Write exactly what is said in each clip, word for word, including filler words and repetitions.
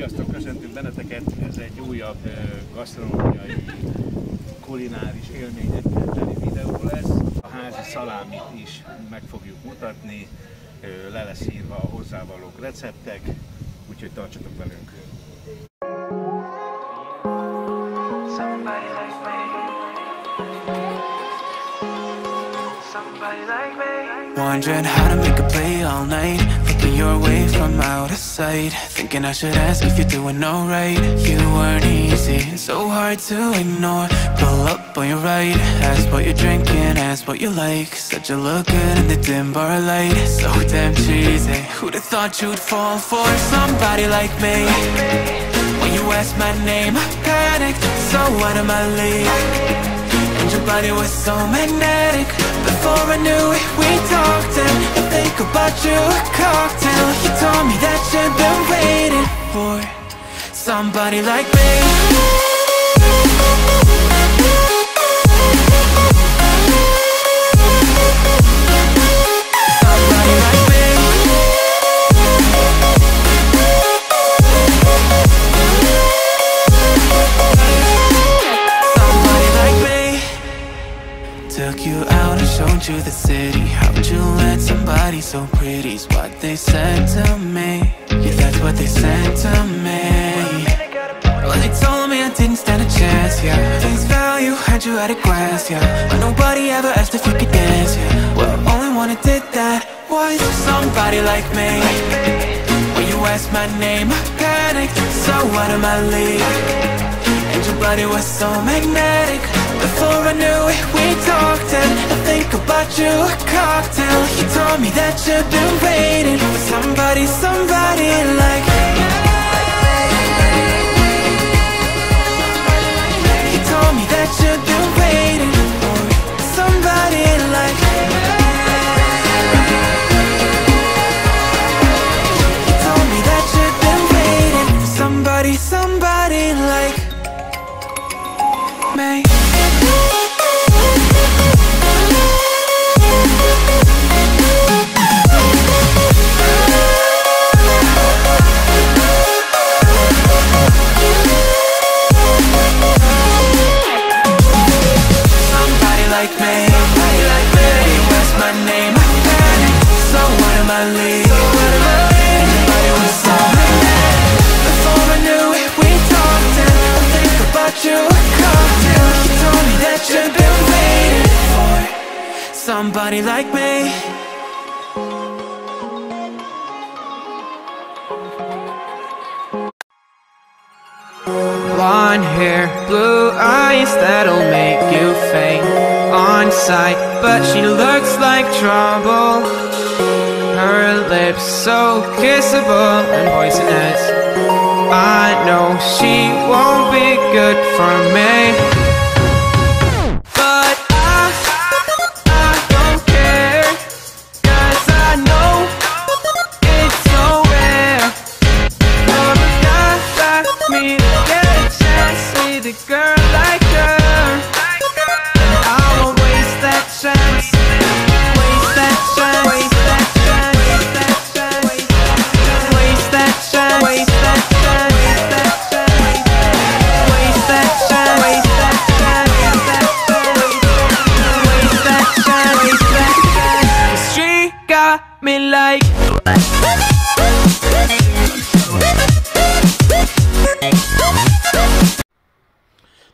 Sziasztok, köszöntünk benneteket, ez egy újabb gasztronómiai, kulináris élményekkel teli videó lesz. A házi szalámit is meg fogjuk mutatni, le lesz írva a hozzávalók receptek, úgyhogy tartsatok velünk! Somebody like me. Somebody like me. Wondering how to make a play all night, looking your way from out of sight, thinking I should ask if you're doing alright. You weren't easy, so hard to ignore. Pull up on your right, ask what you're drinking, ask what you like. Said you look good in the dim bar light, so damn cheesy. Who'd have thought you'd fall for somebody like me? When you asked my name, I panicked, so out of my league. Your body was so magnetic. Before I knew it, we talked, and I think about you a cocktail. You told me that you've been waiting for somebody like me. Somebody like me. Took you out and showed you the city. How'd you let somebody so pretty's what they said to me? Yeah, that's what they said to me. Well, they told me I didn't stand a chance, yeah. Face value, had you at a glance, yeah. But nobody ever asked if you could dance, yeah. Well, only one that did that was somebody like me. When you asked my name, I panicked, so out of my league. And your body was so magnetic. Before I knew it, we talked, and I think about you a cocktail. You told me that you've been waiting for somebody, somebody like me. You told me that you've been waiting for somebody like me. You told me that you've been waiting for somebody, somebody like me. May somebody like me. Blonde hair, blue eyes, that'll make you faint on sight, but she looks like trouble. Her lips so kissable and poisonous. I know she won't be good for me.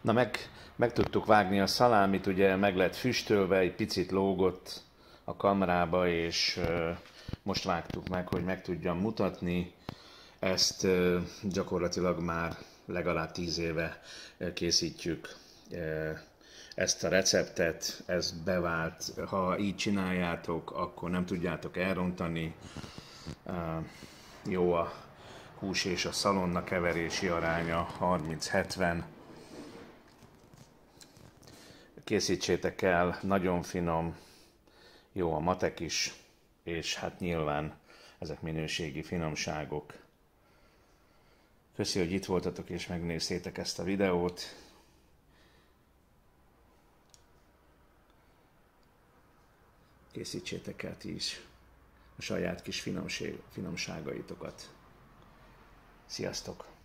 Na meg, meg tudtuk vágni a szalámit, ugye meg lett füstölve, egy picit lógott a kamrába, és uh, most vágtuk meg, hogy meg tudjam mutatni. Ezt uh, gyakorlatilag már legalább tíz éve uh, készítjük uh, ezt a receptet, ez bevált. Ha így csináljátok, akkor nem tudjátok elrontani. Uh, jó a hús és a szalonna keverési aránya, harminc hetven. Készítsétek el, nagyon finom, jó a matek is, és hát nyilván ezek minőségi finomságok. Köszi, hogy itt voltatok és megnéztétek ezt a videót. Készítsétek el ti is a saját kis finomség, finomságaitokat. Sziasztok!